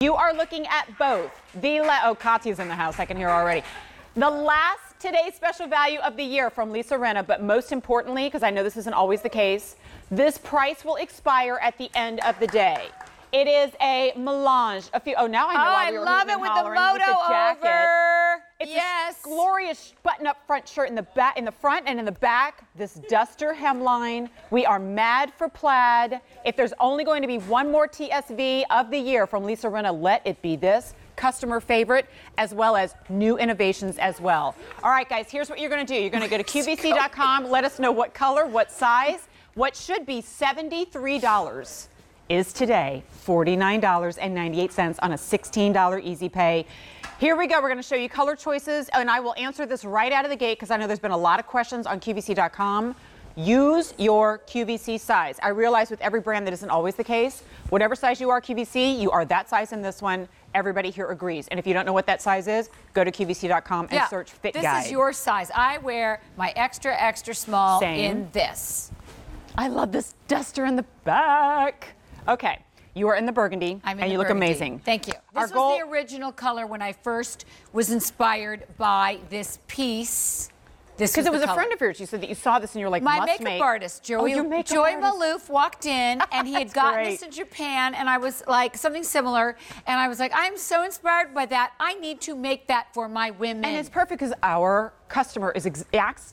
You are looking at both. Oh, Katia's in the house. I can hear her already. The last today's special value of the year from Lisa Rinna, but most importantly, because I know this isn't always the case, this price will expire at the end of the day. It is a melange. A few. Oh, now I know why we were hollering. Oh, I love it with the moto with the jacket. Over. It's yes. A glorious button-up front shirt in the front and in the back. This duster hemline. We are mad for plaid. If there's only going to be one more TSV of the year from Lisa Rinna, let it be this. Customer favorite, as well as new innovations as well. All right, guys, here's what you're going to do. You're going to go to QVC.com. Let us know what color, what size, what should be $73. Is today $49.98 on a $16 easy pay. Here we go. We're going to show you color choices, and I will answer this right out of the gate because I know there's been a lot of questions on QVC.com. Use your QVC size. I realize with every brand that isn't always the case. Whatever size you are, QVC, you are that size in this one. Everybody here agrees. And if you don't know what that size is, go to QVC.com and search Fit Guide. This is your size. I wear my extra, extra small in this. I love this duster in the back. Okay, you are in the burgundy, and you look amazing. Thank you. This was the original color when I first was inspired by this piece. Because it was a friend of yours. You said that you saw this and you were like, must make. My makeup artist, Joey Malouf, walked in, and he had gotten this in Japan, and I was like, something similar. And I was like, I'm so inspired by that. I need to make that for my women. And it's perfect because our customer is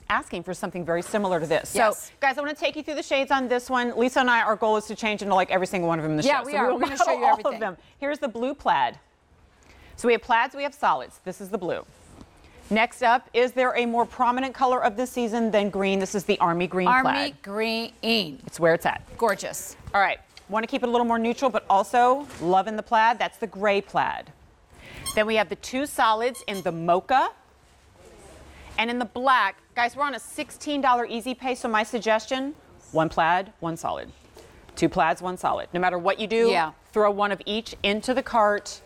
asking for something very similar to this. Yes. So, guys, I want to take you through the shades on this one. Lisa and I, our goal is to change into like every single one of them in the show. Yeah, we are. We're going to show you everything. All of them. Here's the blue plaid. So we have plaids, we have solids. This is the blue. Next up, is there a more prominent color of this season than green? This is the army green plaid. Army green. It's where it's at. Gorgeous. All right. Want to keep it a little more neutral, but also loving the plaid. That's the gray plaid. Then we have the two solids in the mocha and in the black. Guys, we're on a $16 easy pay, so my suggestion, one plaid, one solid. Two plaids, one solid. No matter what you do, throw one of each into the cart.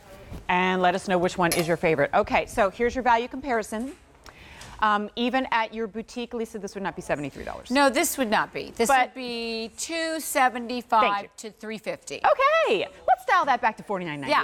And let us know which one is your favorite. Okay, so here's your value comparison. Even at your boutique, Lisa, this would not be $73. No, this would not be. This would be $275 to $350. Okay, let's dial that back to $49.98. Yeah.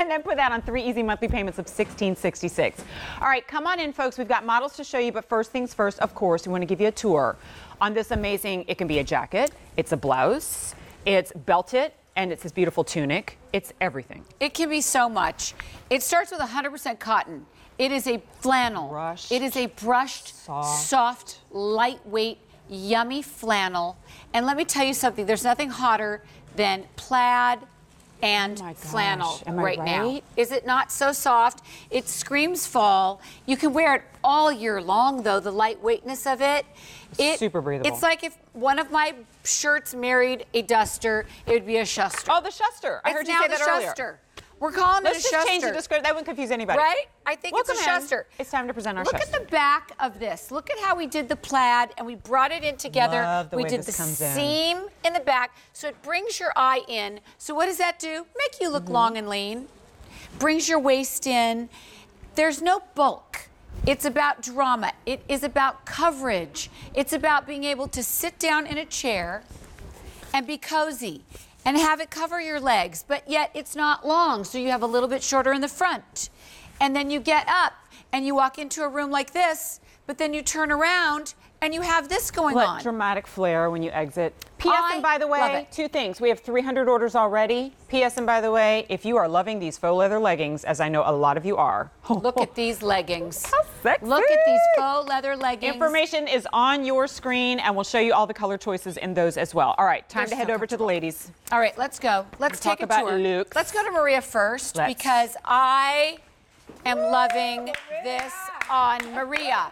And then put that on three easy monthly payments of $16.66. All right, come on in, folks. We've got models to show you, but first things first, of course, we want to give you a tour on this amazing, it can be a jacket, it's a blouse, it's belted, and it's this beautiful tunic. It's everything. It can be so much. It starts with 100% cotton. It is a flannel. Brushed, it is a brushed, soft, lightweight, yummy flannel. And let me tell you something. There's nothing hotter than plaid and flannel right now. Is it not so soft? It screams fall. You can wear it all year long, though, the lightweightness of it. It's super breathable. It's like if one of my shirts married a duster, it would be a shuster. Oh, the shuster. I heard you say that earlier. It's now the shuster. We're calling it a shuster. Let's just change the description. That wouldn't confuse anybody. Right? I think it's a shuster. It's time to present our shuster. Look at the back of this. Look at how we did the plaid, and we brought it in together. Love the way this comes in. We did the seam in the back, so it brings your eye in. So what does that do? Make you look long and lean. Brings your waist in. There's no bulk. It's about drama. It is about coverage. It's about being able to sit down in a chair and be cozy. And have it cover your legs, but yet it's not long, so you have a little bit shorter in the front. And then you get up, and you walk into a room like this, but then you turn around, and you have this going on. Dramatic flair when you exit. P.S. and by the way, two things. We have 300 orders already. P.S. and by the way, if you are loving these faux leather leggings, as I know a lot of you are. Look at these leggings. How sexy. Look at these faux leather leggings. Information is on your screen, and we'll show you all the color choices in those as well. All right, time to head over to the ladies. All right, let's go. Let's take a tour. Luke. Let's go to Maria first, because I am loving this on Maria.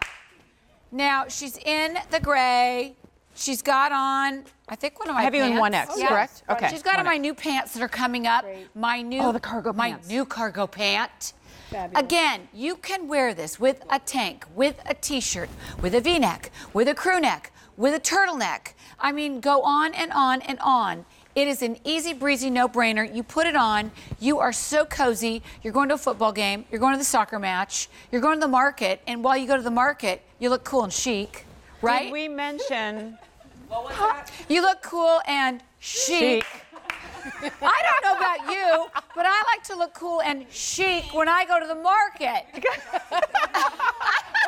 Now, she's in the gray. She's got on, I think, one of my pants. Have you in 1X, correct? Okay. She's got on my new pants that are coming up. My new, the cargo pants. My new cargo pant. Fabulous. Again, you can wear this with a tank, with a T-shirt, with a V-neck, with a crew neck, with a turtleneck. I mean, go on and on and on. It is an easy breezy no-brainer. You put it on, you are so cozy. You're going to a football game, you're going to the soccer match, you're going to the market, and while you go to the market, you look cool and chic, right? Did we mention... What was that? You look cool and chic. I don't know about you, but I like to look cool and chic when I go to the market. When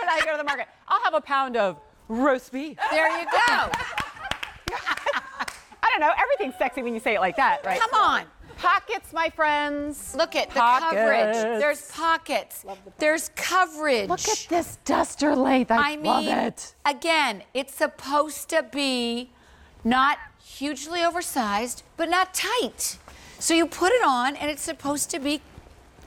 I go to the market, I'll have a pound of roast beef. There you go. I don't know. Everything's sexy when you say it like that, right? Come on. Pockets, my friends. Look at the coverage. There's pockets. There's coverage. Look at this duster lathe. I love it. Again, it's supposed to be not hugely oversized, but not tight. So you put it on, and it's supposed to be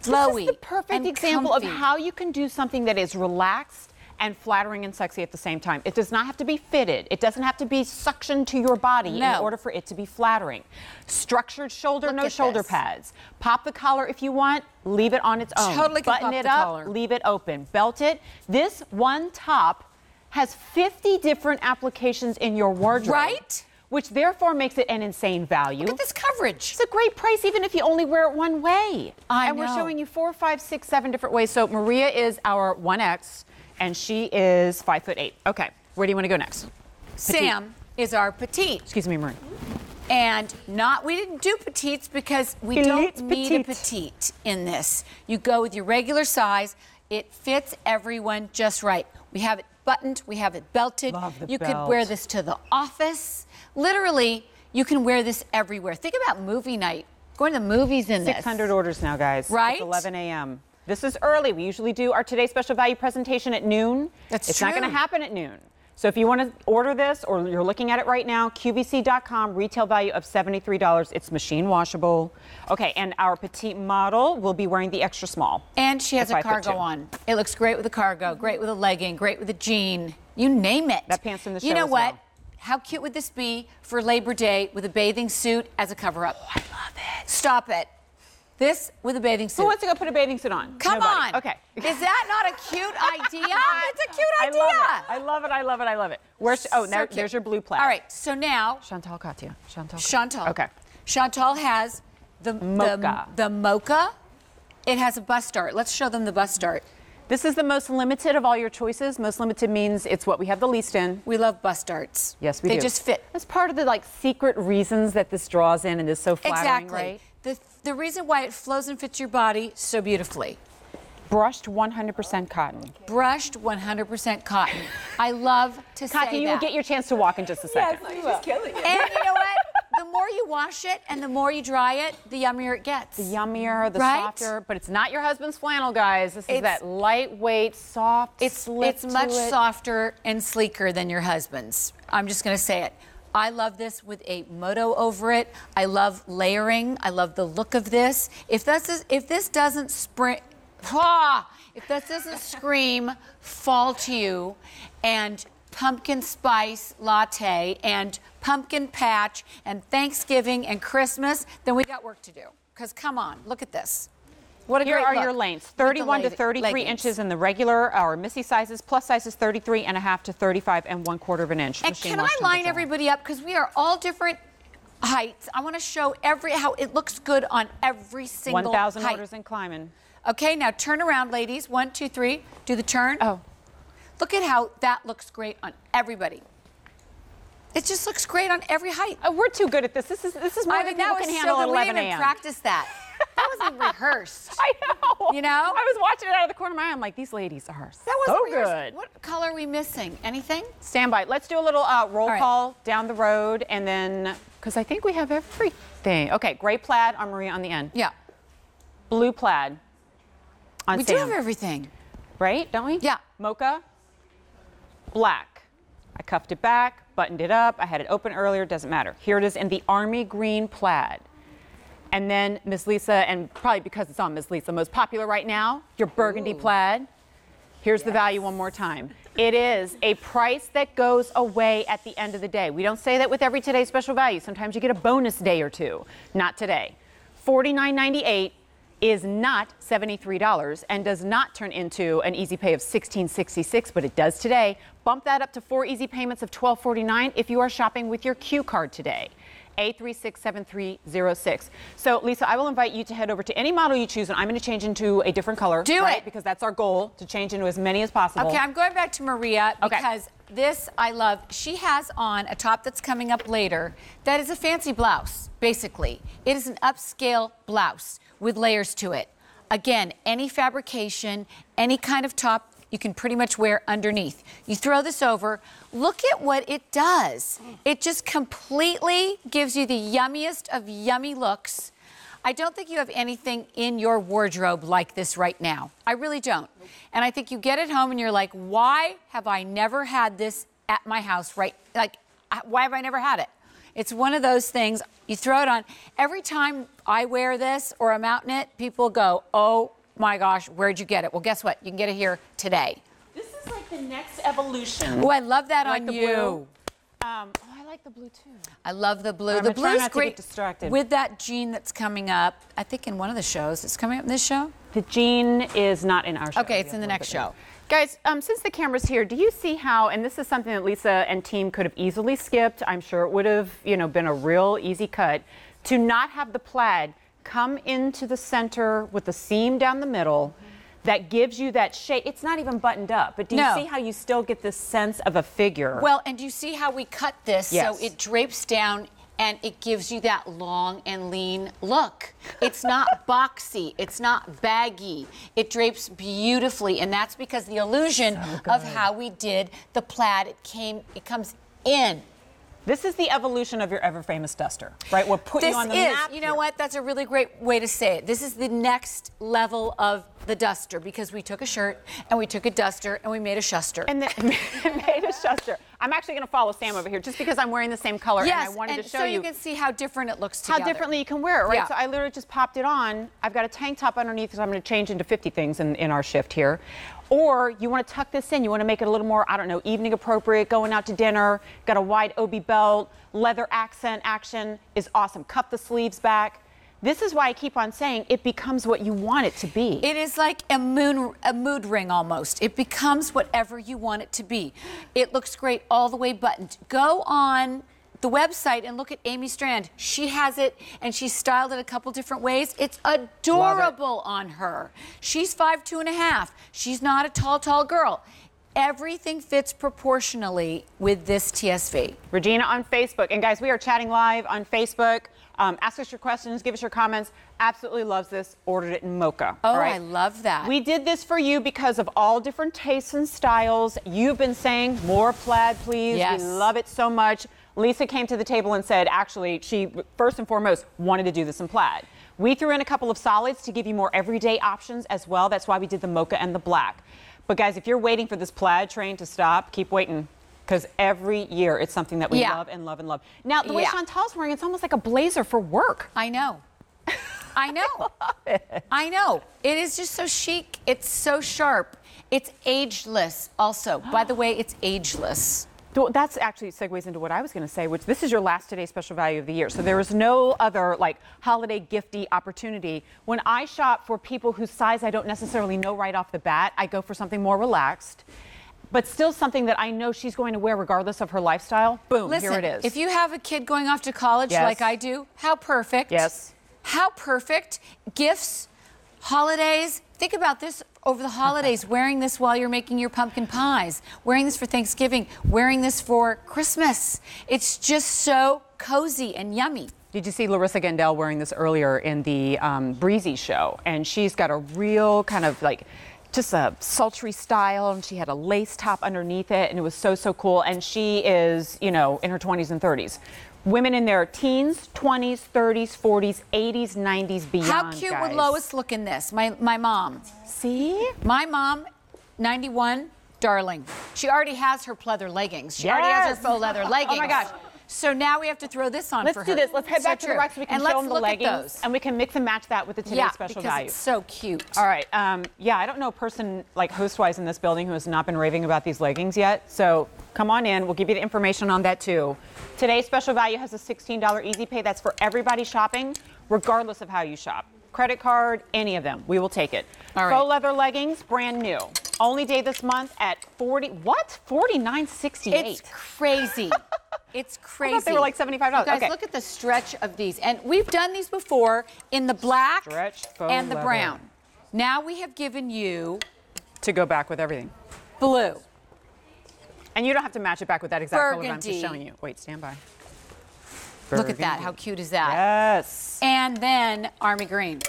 flowy. This is the perfect example of how you can do something that is relaxed and flattering and sexy at the same time. It does not have to be fitted. It doesn't have to be suctioned to your body in order for it to be flattering. Structured shoulder, no shoulder pads. Pop the collar if you want, leave it on its own. Totally can pop the collar. Button it up, leave it open. Belt it. This one top has 50 different applications in your wardrobe. Right? Which therefore makes it an insane value. Look at this coverage. It's a great price, even if you only wear it one way. I know. And we're showing you 4, 5, 6, 7 different ways. So Maria is our 1X, and she is 5'8". Okay, where do you want to go next? Sam is our petite. Excuse me, Maria. And we didn't do petites because we don't need a petite in this. You go with your regular size. It fits everyone just right. We have it buttoned. We have it belted. You could wear this to the office. Literally, you can wear this everywhere. Think about movie night. Going to the movies in 600 this. 600 orders now, guys. Right? It's 11 a.m. This is early. We usually do our Today's Special Value presentation at noon. It's true. It's not going to happen at noon. So if you want to order this, or you're looking at it right now, QVC.com, retail value of $73. It's machine washable. Okay, and our petite model will be wearing the extra small. And she has a cargo on. It looks great with a cargo, great with a legging, great with a jean. You name it. That pants in the show. You know what? Well. How cute would this be for Labor Day with a bathing suit as a cover-up? Oh, I love it. Stop it. This with a bathing suit. Who wants to go put a bathing suit on? Come on. Nobody. Okay. Is that not a cute idea? It's a cute idea. I love it. There's your blue plaid. All right. So now. Chantal. Okay. Chantal has the mocha. It has a bust dart. Let's show them the bust dart. This is the most limited of all your choices. Most limited means it's what we have the least in. We love bust darts. Yes, we do. They just fit. That's part of the secret reasons that this draws in and is so flattering, right? Exactly. The reason why it flows and fits your body so beautifully. Brushed 100% cotton. Brushed 100% cotton. I love to say that. Kathy, you will get your chance to walk in just a second. Yes, she's killing it. And you know what? The more you wash it and the more you dry it, the yummier it gets. The yummier, the softer. But it's not your husband's flannel, guys. It's that lightweight, soft, It's much softer and sleeker than your husband's. I'm just going to say it. I love this with a moto over it. I love layering. I love the look of this. If this doesn't scream fall to you and pumpkin spice latte and pumpkin patch and Thanksgiving and Christmas, then we got work to do. Because come on, look at this. Here are your lengths, 31 to 33 inches in the regular, our Missy sizes, plus sizes 33 1/2 to 35 1/4 inches. And can I line everybody up? Because we are all different heights. I want to show how it looks good on every single height. 1,000 orders and climbing. Okay, now turn around, ladies. 1, 2, 3, do the turn. Oh. Look at how that looks great on everybody. It just looks great on every height. Oh, we're too good at this. This is more than people can handle at 11 a.m. We didn't even practice that. That wasn't rehearsed. I know. You know? I was watching it out of the corner of my eye. I'm like, these ladies are so good. What color are we missing? Anything? Stand by. Let's do a little roll call down the road, and then, because I think we have everything. Okay, gray plaid on Maria on the end. Yeah. Blue plaid on Sam. We do have everything. Right? Don't we? Yeah. Mocha. Black. I cuffed it back, buttoned it up. I had it open earlier. Doesn't matter. Here it is in the army green plaid. And then Miss Lisa, and probably because it's on Miss Lisa, most popular right now, your burgundy plaid. Here's the value one more time. It is a price that goes away at the end of the day. We don't say that with every Today's Special Value. Sometimes you get a bonus day or two. Not today. $49.98 is not $73 and does not turn into an easy pay of $16.66, but it does today. Bump that up to 4 easy payments of $12.49 if you are shopping with your Q card today. A367306. So, Lisa, I will invite you to head over to any model you choose, and I'm going to change into a different color. Do it. Because that's our goal, to change into as many as possible. Okay, I'm going back to Maria because This I love. She has on a top that's coming up later that is a fancy blouse, basically. It is an upscale blouse with layers to it. Again, any fabrication, any kind of top you can pretty much wear underneath. You throw this over, look at what it does. It just completely gives you the yummiest of yummy looks. I don't think you have anything in your wardrobe like this right now. I really don't. And I think you get it home and you're like, why have I never had this at my house, right? Like, why have I never had it? It's one of those things, you throw it on. Every time I wear this or I'm out in it, people go, oh my gosh, where'd you get it? Well, guess what? You can get it here today. This is like the next evolution. Oh, I love that on you. Oh, I like the blue too. I love the blue. The blue's great with that jean that's coming up. I think in one of the shows. It's coming up in this show? The jean is not in our show. Okay, it's in the next show. Guys, since the camera's here, do you see how, and this is something that Lisa and team could have easily skipped. I'm sure it would have, you know, been a real easy cut. To not have the plaid come into the center with the seam down the middle. That gives you that shape. It's not even buttoned up, but do you see how you still get this sense of a figure? Well, and do you see how we cut this so it drapes down and it gives you that long and lean look? It's not boxy, it's not baggy. It drapes beautifully, and that's because the illusion of how we did the plaid, it comes in. This is the evolution of your ever-famous duster, right? We'll put you on the map. You know what? That's a really great way to say it. This is the next level of the duster, because we took a shirt and we took a duster and we made a shuster. And made a shuster. I'm actually going to follow Sam over here just because I'm wearing the same color and I wanted to show you. So you can see how different it looks together. How differently you can wear it, right? Yeah. So I literally just popped it on. I've got a tank top underneath because I'm going to change into 50 things in our shift here. Or you want to tuck this in, you want to make it a little more, I don't know, evening appropriate, going out to dinner, got a wide OB belt, leather accent action is awesome. Cuff the sleeves back. This is why I keep on saying it becomes what you want it to be. It is like a mood ring almost. It becomes whatever you want it to be. It looks great all the way buttoned. Go on the website and look at Amy Strand. She has it and she's styled it a couple different ways. It's adorable on her. She's 5'2½". She's not a tall, tall girl. Everything fits proportionally with this TSV. Regina on Facebook. And guys, we are chatting live on Facebook. Ask us your questions, give us your comments. Absolutely loves this. Ordered it in mocha. Oh, right? I love that. We did this for you because of all different tastes and styles. You've been saying more plaid, please. Yes. We love it so much. Lisa came to the table and said, actually, she first and foremost wanted to do this in plaid. We threw in a couple of solids to give you more everyday options as well. That's why we did the mocha and the black. But guys, if you're waiting for this plaid train to stop, keep waiting. Because every year it's something that we love and love and love. Now, the way Chantal's wearing, it's almost like a blazer for work. I know. I know. I love it. I know. It is just so chic. It's so sharp. It's ageless also. By the way, it's ageless. That's actually segues into what I was going to say, which this is your last Today's Special Value of the year. So there is no other like holiday gifty opportunity. When I shop for people whose size I don't necessarily know right off the bat, I go for something more relaxed. But still something that I know she's going to wear regardless of her lifestyle. Boom, listen, here it is. If you have a kid going off to college like I do, how perfect. Yes. How perfect. Gifts, holidays. Think about this over the holidays, wearing this while you're making your pumpkin pies, wearing this for Thanksgiving, wearing this for Christmas. It's just so cozy and yummy. Did you see Larissa Gendell wearing this earlier in the Breezy show? And she's got a real kind of like... just a sultry style, and she had a lace top underneath it, and it was so cool. And she is, you know, in her 20s and 30s. Women in their teens, 20s, 30s, 40s, 80s, 90s, beyond. How cute would Lois look in this? My mom. See? My mom, 91, darling. She already has her pleather leggings. She already has her faux leather leggings. Oh my gosh. So now we have to throw this on for her. Let's do this. Let's head back to the rack so we can show them the leggings. And we can mix and match that with the Today's Special Value. Yeah, because it's so cute. All right. Yeah, I don't know a person like host-wise in this building who has not been raving about these leggings yet. So come on in. We'll give you the information on that, too. Today's Special Value has a $16 easy pay. That's for everybody shopping, regardless of how you shop. Credit card, any of them. We will take it. All right. Faux leather leggings, brand new. Only day this month at $49.68. It's crazy. It's crazy. I thought they were like $75. You guys, look at the stretch of these. And we've done these before in the black and the brown. Now we have given you... to go back with everything. Blue. And you don't have to match it back with that exact color, but I'm just showing you. Wait, stand by. Burgundy. Look at that. How cute is that? Yes. And then army green.